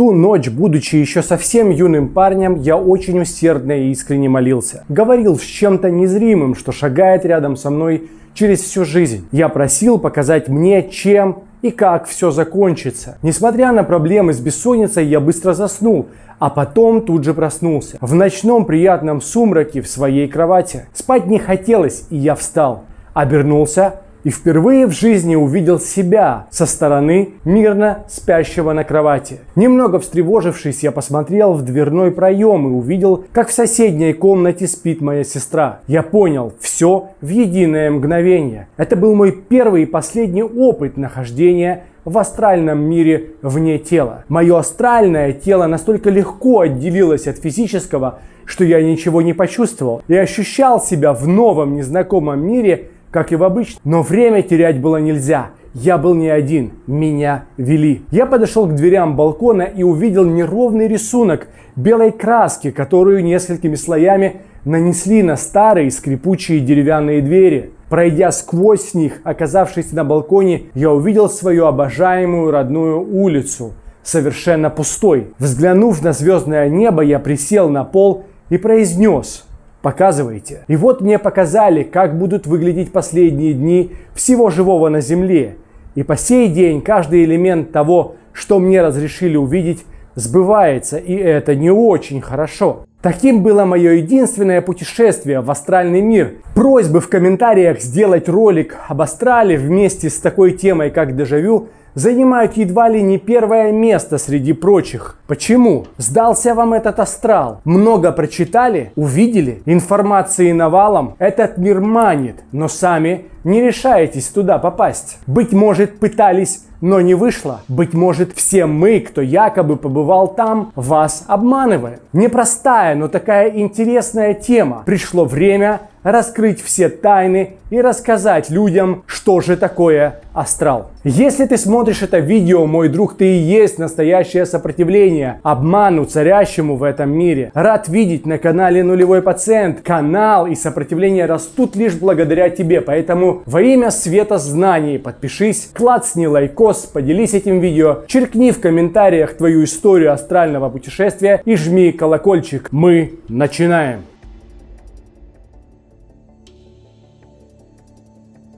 ту ночь, будучи еще совсем юным парнем, я очень усердно и искренне молился. Говорил с чем-то незримым, что шагает рядом со мной через всю жизнь. Я просил показать мне, чем и как все закончится. Несмотря на проблемы с бессонницей, я быстро заснул, а потом тут же проснулся. В ночном приятном сумраке в своей кровати. Спать не хотелось, и я встал, обернулся и впервые в жизни увидел себя со стороны мирно спящего на кровати. Немного встревожившись, я посмотрел в дверной проем и увидел, как в соседней комнате спит моя сестра. Я понял все в единое мгновение. Это был мой первый и последний опыт нахождения в астральном мире вне тела. Мое астральное тело настолько легко отделилось от физического, что я ничего не почувствовал и ощущал себя в новом незнакомом мире, как и в обычном. Но время терять было нельзя. Я был не один. Меня вели. Я подошел к дверям балкона и увидел неровный рисунок белой краски, которую несколькими слоями нанесли на старые скрипучие деревянные двери. Пройдя сквозь них, оказавшись на балконе, я увидел свою обожаемую родную улицу, совершенно пустой. Взглянув на звездное небо, я присел на пол и произнес: «Показывайте». И вот мне показали, как будут выглядеть последние дни всего живого на Земле. И по сей день каждый элемент того, что мне разрешили увидеть, сбывается, и это не очень хорошо. Таким было мое единственное путешествие в астральный мир. Просьбы в комментариях сделать ролик об астрале вместе с такой темой, как дежавю, занимают едва ли не первое место среди прочих. Почему? Сдался вам этот астрал? Много прочитали? Увидели? Информации навалом? Этот мир манит, но сами не решаетесь туда попасть. Быть может, пытались, но не вышло. Быть может, все мы, кто якобы побывал там, вас обманываем. Непростая, но такая интересная тема. Пришло время раскрыть все тайны и рассказать людям, что же такое астрал. Если ты смотришь это видео, мой друг, ты и есть настоящее сопротивление обману, царящему в этом мире. Рад видеть на канале Нулевой Пациент. Канал и сопротивление растут лишь благодаря тебе, поэтому во имя света знаний подпишись, клацни лайкос, поделись этим видео, черкни в комментариях твою историю астрального путешествия и жми колокольчик. Мы начинаем!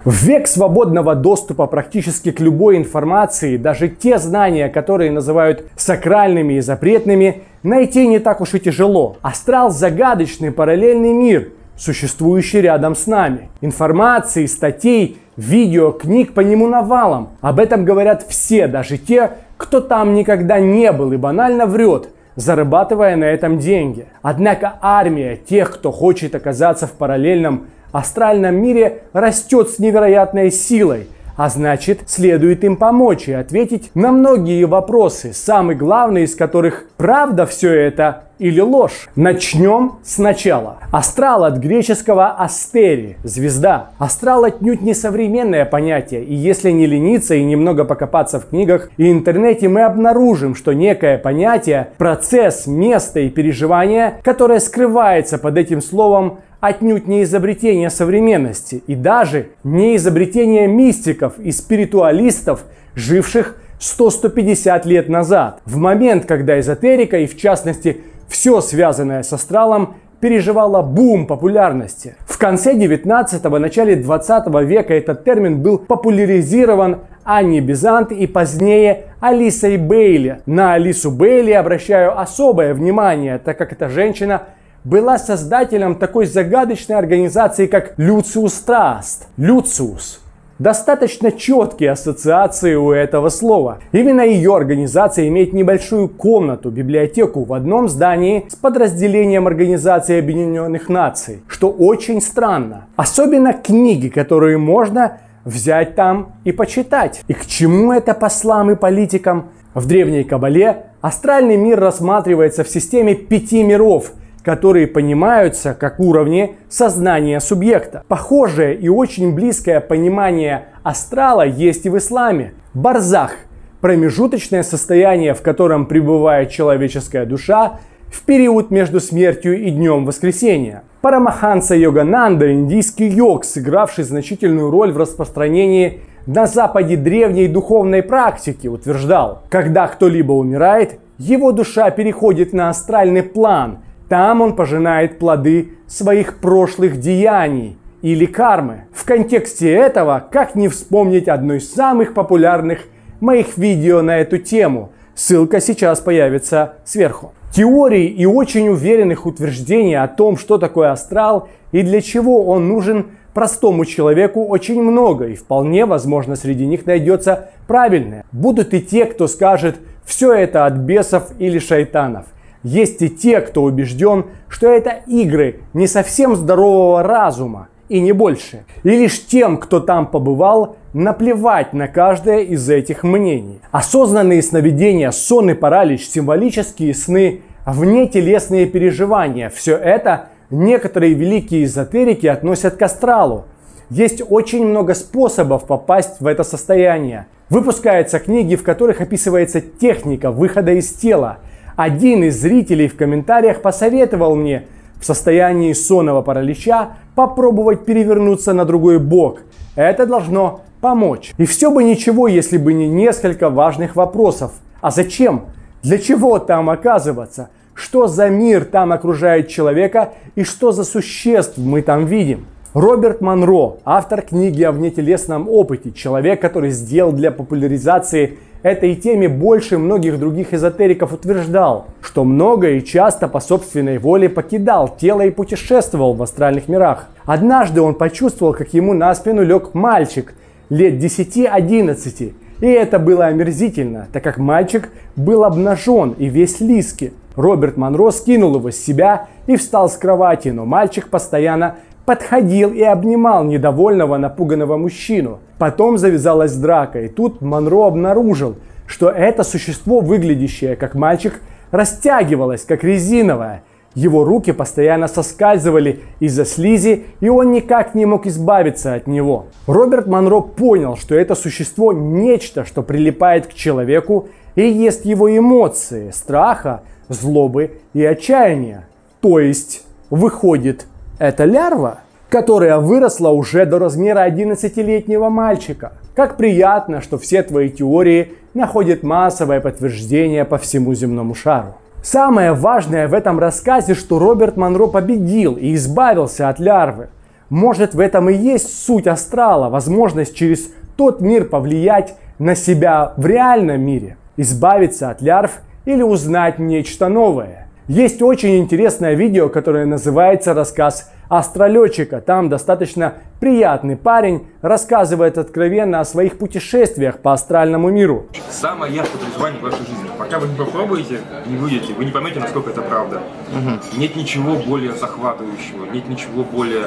В век свободного доступа практически к любой информации, даже те знания, которые называют сакральными и запретными, найти не так уж и тяжело. Астрал – загадочный параллельный мир, существующий рядом с нами. Информации, статей, видео, книг по нему навалом. Об этом говорят все, даже те, кто там никогда не был и банально врет, зарабатывая на этом деньги. Однако армия тех, кто хочет оказаться в параллельном астральном мире, растет с невероятной силой, а значит, следует им помочь и ответить на многие вопросы, самый главный из которых: правда все это или ложь? Начнем сначала. Астрал от греческого астери – звезда. Астрал отнюдь не современное понятие, и если не лениться и немного покопаться в книгах и интернете, мы обнаружим, что некое понятие, процесс, место и переживание, которое скрывается под этим словом, отнюдь не изобретение современности и даже не изобретение мистиков и спиритуалистов, живших 100-150 лет назад, в момент, когда эзотерика и, в частности, все связанное с астралом переживала бум популярности. В конце 19-го, начале 20 века этот термин был популяризирован Анни Безант и позднее Алисой Бейли. На Алису Бейли обращаю особое внимание, так как эта женщина была создателем такой загадочной организации, как Люциус Траст. Люциус. Достаточно четкие ассоциации у этого слова. Именно ее организация имеет небольшую комнату, библиотеку в одном здании с подразделением Организации Объединенных Наций, что очень странно. Особенно книги, которые можно взять там и почитать. И к чему это послам и политикам? В древней кабале астральный мир рассматривается в системе 5 миров, которые понимаются как уровни сознания субъекта. Похожее и очень близкое понимание астрала есть и в исламе. Барзах – промежуточное состояние, в котором пребывает человеческая душа в период между смертью и днем воскресения. Парамаханса Йогананда – индийский йог, сыгравший значительную роль в распространении на Западе древней духовной практики, утверждал: когда кто-либо умирает, его душа переходит на астральный план. Там он пожинает плоды своих прошлых деяний или кармы. В контексте этого, как не вспомнить одно из самых популярных моих видео на эту тему. Ссылка сейчас появится сверху. Теории и очень уверенных утверждений о том, что такое астрал и для чего он нужен простому человеку, очень много, и вполне возможно среди них найдется правильное. Будут и те, кто скажет, все это от бесов или шайтанов. Есть и те, кто убежден, что это игры не совсем здорового разума и не больше. И лишь тем, кто там побывал, наплевать на каждое из этих мнений. Осознанные сновидения, сон и паралич, символические сны, внетелесные переживания – все это некоторые великие эзотерики относят к астралу. Есть очень много способов попасть в это состояние. Выпускаются книги, в которых описывается техника выхода из тела. Один из зрителей в комментариях посоветовал мне в состоянии сонного паралича попробовать перевернуться на другой бок. Это должно помочь. И все бы ничего, если бы не несколько важных вопросов. А зачем? Для чего там оказываться? Что за мир там окружает человека и что за существ мы там видим? Роберт Монро, автор книги о внетелесном опыте, человек, который сделал для популяризации этой теме больше многих других эзотериков, утверждал, что много и часто по собственной воле покидал тело и путешествовал в астральных мирах. Однажды он почувствовал, как ему на спину лег мальчик лет 10-11, и это было омерзительно, так как мальчик был обнажен и весь в лиске. Роберт Монро скинул его с себя и встал с кровати, но мальчик постоянно подходил и обнимал недовольного, напуганного мужчину. Потом завязалась драка, и тут Монро обнаружил, что это существо, выглядящее как мальчик, растягивалось, как резиновое. Его руки постоянно соскальзывали из-за слизи, и он никак не мог избавиться от него. Роберт Монро понял, что это существо – нечто, что прилипает к человеку и ест его эмоции – страха, злобы и отчаяния. То есть, выходит, это лярва, которая выросла уже до размера 11-летнего мальчика. Как приятно, что все твои теории находят массовое подтверждение по всему земному шару. Самое важное в этом рассказе, что Роберт Монро победил и избавился от лярвы. Может, в этом и есть суть астрала, возможность через тот мир повлиять на себя в реальном мире, избавиться от лярв или узнать нечто новое. Есть очень интересное видео, которое называется «Рассказ астролетчика». Там достаточно приятный парень рассказывает откровенно о своих путешествиях по астральному миру. Самое яркое переживание в вашей жизни. Пока вы не попробуете, не выйдете, вы не поймете, насколько это правда. Угу. Нет ничего более захватывающего, нет ничего более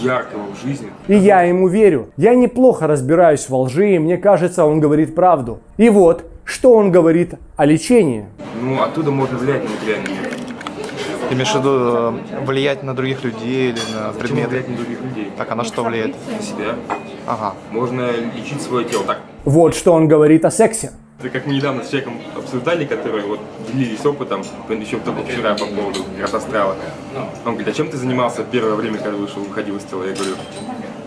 яркого в жизни. И я ему верю. Я неплохо разбираюсь во лжи, и мне кажется, он говорит правду. И вот, что он говорит о лечении. Ну, оттуда можно влиять на материальный мир. Ты имеешь в виду влиять на других людей или на предметы? Влиять на других людей. Так, а на что влияет? На себя. Ага. Можно лечить свое тело. Так. Вот что он говорит о сексе. Это как мы недавно с человеком обсуждали, которые вот делились опытом, еще только вчера по поводу астрала. Он говорит, а чем ты занимался первое время, когда выходил из тела? Я говорю,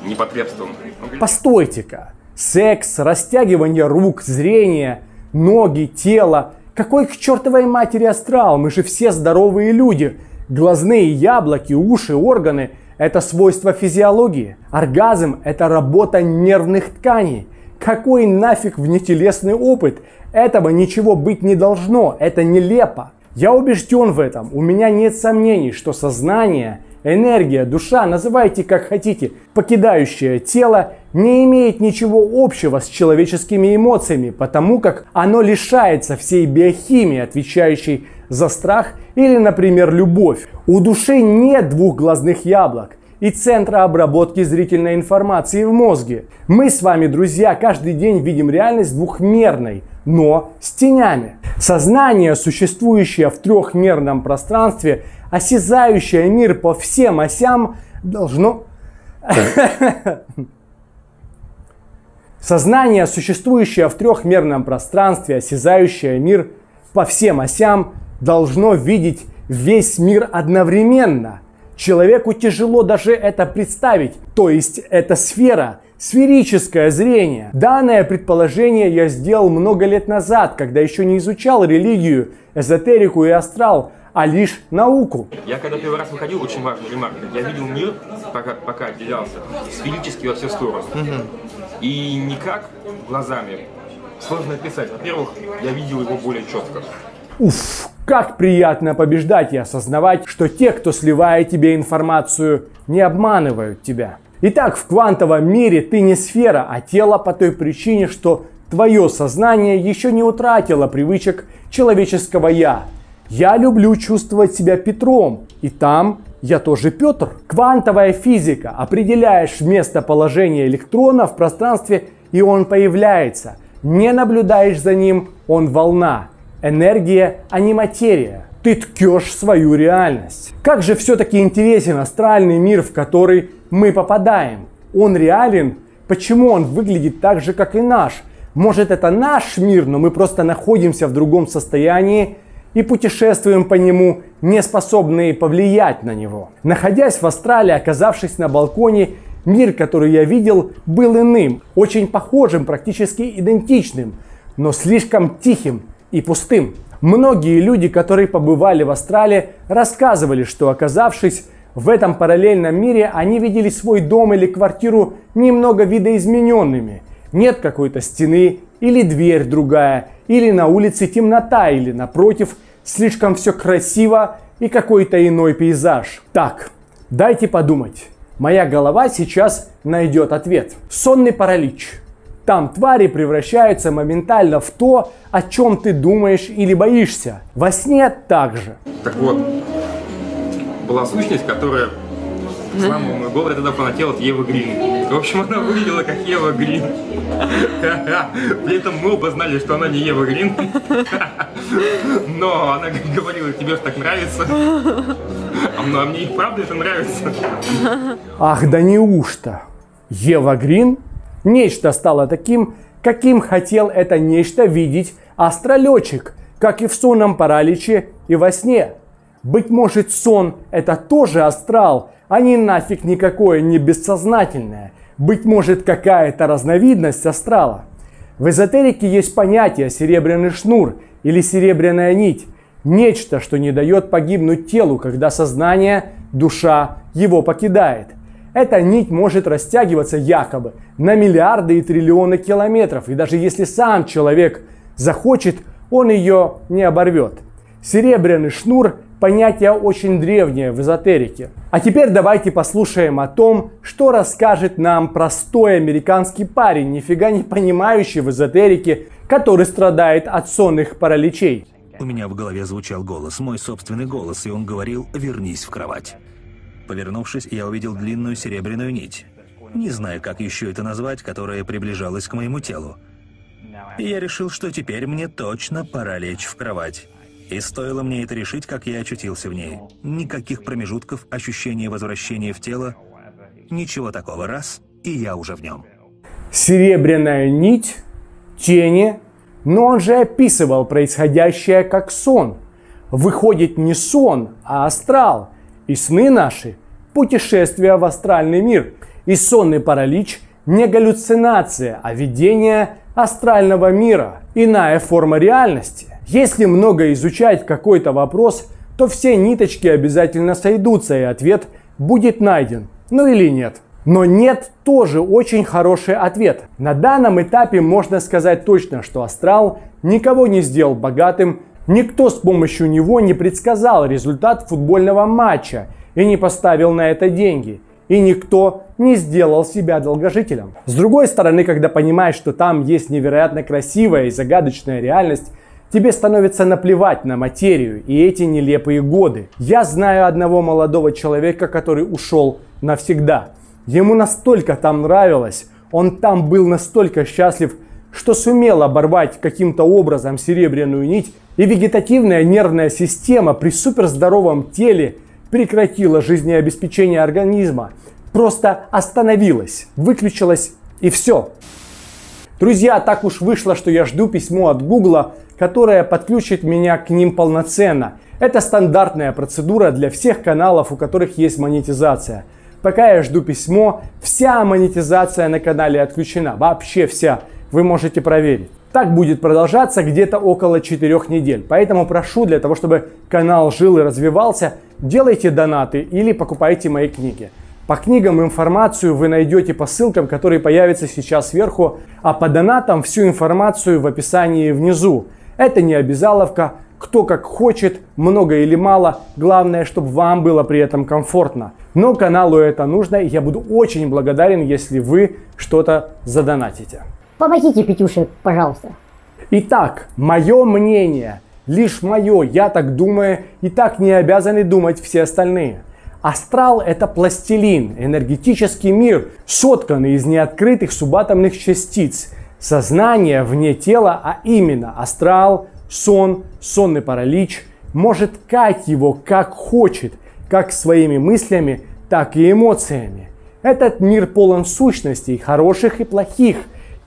непотребством. Говорит, постойте-ка. Секс, растягивание рук, зрение, ноги, тело. Какой к чертовой матери астрал? Мы же все здоровые люди. Глазные яблоки, уши, органы – это свойство физиологии. Оргазм – это работа нервных тканей. Какой нафиг внетелесный опыт? Этого ничего быть не должно, это нелепо. Я убежден в этом, у меня нет сомнений, что сознание, энергия, душа, называйте как хотите, покидающее тело, не имеет ничего общего с человеческими эмоциями, потому как оно лишается всей биохимии, отвечающей за страх или, например, любовь. У души нет двух глазных яблок и центра обработки зрительной информации в мозге. Мы с вами, друзья, каждый день видим реальность двухмерной, но с тенями. Сознание, существующее в трехмерном пространстве, осязающее мир по всем осям, должно... Сознание, существующее в трехмерном пространстве, осязающее мир по всем осям, должно видеть весь мир одновременно. Человеку тяжело даже это представить, то есть эта сфера Сферическое зрение. Данное предположение я сделал много лет назад, когда еще не изучал религию, эзотерику и астрал, а лишь науку. Я когда первый раз выходил, очень важная ремарка, я видел мир, пока отделялся, сферически во все стороны. И не как глазами. Сложно описать. Во-первых, я видел его более четко. Уф, как приятно побеждать и осознавать, что те, кто сливает тебе информацию, не обманывают тебя. Итак, в квантовом мире ты не сфера, а тело по той причине, что твое сознание еще не утратило привычек человеческого «я». Я люблю чувствовать себя Петром, и там я тоже Петр. Квантовая физика. Определяешь местоположение электрона в пространстве, и он появляется. Не наблюдаешь за ним, он волна. Энергия, а не материя. Ты ткешь свою реальность. Как же все-таки интересен астральный мир, в который мы попадаем? Он реален? Почему он выглядит так же, как и наш? Может, это наш мир, но мы просто находимся в другом состоянии и путешествуем по нему, не способные повлиять на него. Находясь в астрале, оказавшись на балконе, мир, который я видел, был иным, очень похожим, практически идентичным, но слишком тихим и пустым. Многие люди, которые побывали в астрале, рассказывали, что, оказавшись в этом параллельном мире, они видели свой дом или квартиру немного видоизмененными. Нет какой-то стены, или дверь другая, или на улице темнота, или напротив слишком все красиво и какой-то иной пейзаж. Так, дайте подумать. Моя голова сейчас найдет ответ. Сонный паралич. Там твари превращаются моментально в то, о чем ты думаешь или боишься. Во сне также. Так вот, была сущность, которая, слава мой голос, тогда понател от Евы Грин. В общем, она выглядела как Ева Грин. При этом мы оба знали, что она не Ева Грин. Но она говорила, тебе же так нравится. А мне и правда это нравится. Ах, да неужто? Ева Грин? Нечто стало таким, каким хотел это нечто видеть астролетчик, как и в сонном параличе и во сне. Быть может, сон – это тоже астрал, а не нафиг никакое не бессознательное. Быть может, какая-то разновидность астрала. В эзотерике есть понятие «серебряный шнур» или «серебряная нить». Нечто, что не дает погибнуть телу, когда сознание, душа его покидает. Эта нить может растягиваться якобы на миллиарды и триллионы километров, и даже если сам человек захочет, он ее не оборвет. Серебряный шнур – понятие очень древнее в эзотерике. А теперь давайте послушаем о том, что расскажет нам простой американский парень, нифига не понимающий в эзотерике, который страдает от сонных параличей. У меня в голове звучал голос, мой собственный голос, и он говорил «вернись в кровать». Повернувшись, я увидел длинную серебряную нить, не знаю, как еще это назвать, которая приближалась к моему телу. И я решил, что теперь мне точно пора лечь в кровать. И стоило мне это решить, как я очутился в ней. Никаких промежутков, ощущения возвращения в тело, ничего такого. Раз, и я уже в нем. Серебряная нить, тени, но он же описывал происходящее как сон. Выходит, не сон, а астрал. И сны наши – путешествия в астральный мир. И сонный паралич – не галлюцинация, а видение астрального мира. Иная форма реальности. Если много изучать какой-то вопрос, то все ниточки обязательно сойдутся, и ответ будет найден. Ну или нет. Но «нет» тоже очень хороший ответ. На данном этапе можно сказать точно, что астрал никого не сделал богатым, никто с помощью него не предсказал результат футбольного матча и не поставил на это деньги. И никто не сделал себя долгожителем. С другой стороны, когда понимаешь, что там есть невероятно красивая и загадочная реальность, тебе становится наплевать на материю и эти нелепые годы. Я знаю одного молодого человека, который ушел навсегда. Ему настолько там нравилось, он там был настолько счастлив, что сумел оборвать каким-то образом серебряную нить, и вегетативная нервная система при суперздоровом теле прекратила жизнеобеспечение организма, просто остановилась, выключилась и все. Друзья, так уж вышло, что я жду письмо от Гугла, которое подключит меня к ним полноценно. Это стандартная процедура для всех каналов, у которых есть монетизация. Пока я жду письмо, вся монетизация на канале отключена. Вообще вся. Вы можете проверить. Так будет продолжаться где-то около 4 недель. Поэтому прошу, для того, чтобы канал жил и развивался, делайте донаты или покупайте мои книги. По книгам информацию вы найдете по ссылкам, которые появятся сейчас сверху, а по донатам всю информацию в описании внизу. Это не обязаловка, кто как хочет, много или мало, главное, чтобы вам было при этом комфортно. Но каналу это нужно, и я буду очень благодарен, если вы что-то задонатите. Помогите Петюше, пожалуйста. Итак, мое мнение, лишь мое, я так думаю, и так не обязаны думать все остальные. Астрал – это пластилин, энергетический мир, сотканный из неоткрытых субатомных частиц. Сознание вне тела, а именно астрал, сон, сонный паралич, может ткать его как хочет, как своими мыслями, так и эмоциями. Этот мир полон сущностей, хороших и плохих,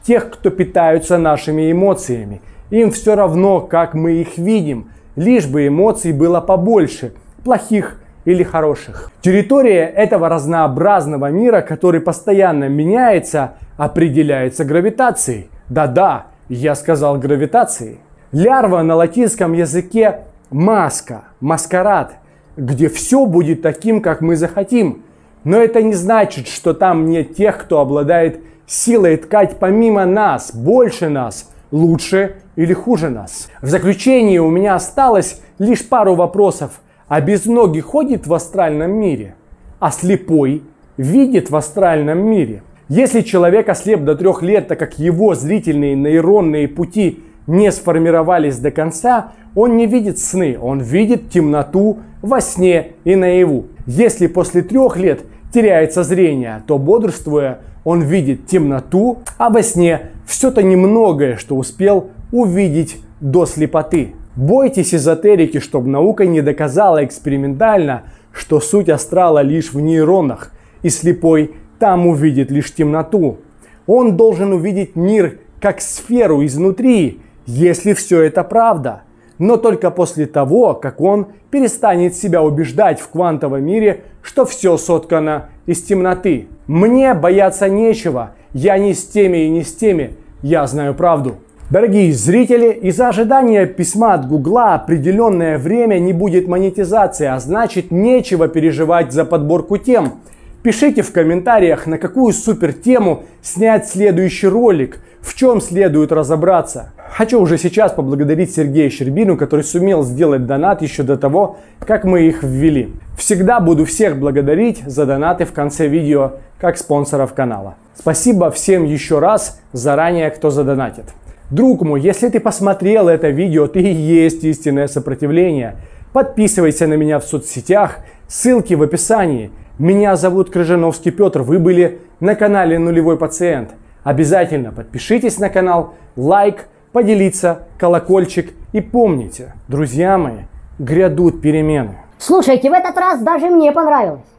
тех, кто питаются нашими эмоциями. Им все равно, как мы их видим, лишь бы эмоций было побольше, плохих или хороших. Территория этого разнообразного мира, который постоянно меняется, определяется гравитацией. Да-да, я сказал гравитацией. Лярва на латинском языке маска, маскарад, где все будет таким, как мы захотим. Но это не значит, что там нет тех, кто обладает силой ткать помимо нас, больше нас, лучше или хуже нас. В заключение у меня осталось лишь пару вопросов. А безногий ходит в астральном мире, а слепой видит в астральном мире. Если человек ослеп до 3 лет, так как его зрительные нейронные пути не сформировались до конца, он не видит сны, он видит темноту во сне и наяву. Если после 3 лет теряется зрение, то бодрствуя, он видит темноту, а во сне все то немногое, что успел увидеть до слепоты. Бойтесь эзотерики, чтобы наука не доказала экспериментально, что суть астрала лишь в нейронах, и слепой там увидит лишь темноту. Он должен увидеть мир как сферу изнутри, если все это правда, но только после того, как он перестанет себя убеждать в квантовом мире, что все соткано из темноты. Мне бояться нечего, я не с теми и не с теми, я знаю правду. Дорогие зрители, из-за ожидания письма от Гугла определенное время не будет монетизации, а значит, нечего переживать за подборку тем. Пишите в комментариях, на какую супер тему снять следующий ролик, в чем следует разобраться. Хочу уже сейчас поблагодарить Сергея Щербину, который сумел сделать донат еще до того, как мы их ввели. Всегда буду всех благодарить за донаты в конце видео, как спонсоров канала. Спасибо всем еще раз заранее, кто задонатит. Друг мой, если ты посмотрел это видео, ты и есть истинное сопротивление. Подписывайся на меня в соцсетях, ссылки в описании. Меня зовут Крыжановский Петр, вы были на канале Нулевой Пациент. Обязательно подпишитесь на канал, лайк, поделиться, колокольчик. И помните, друзья мои, грядут перемены. Слушайте, в этот раз даже мне понравилось.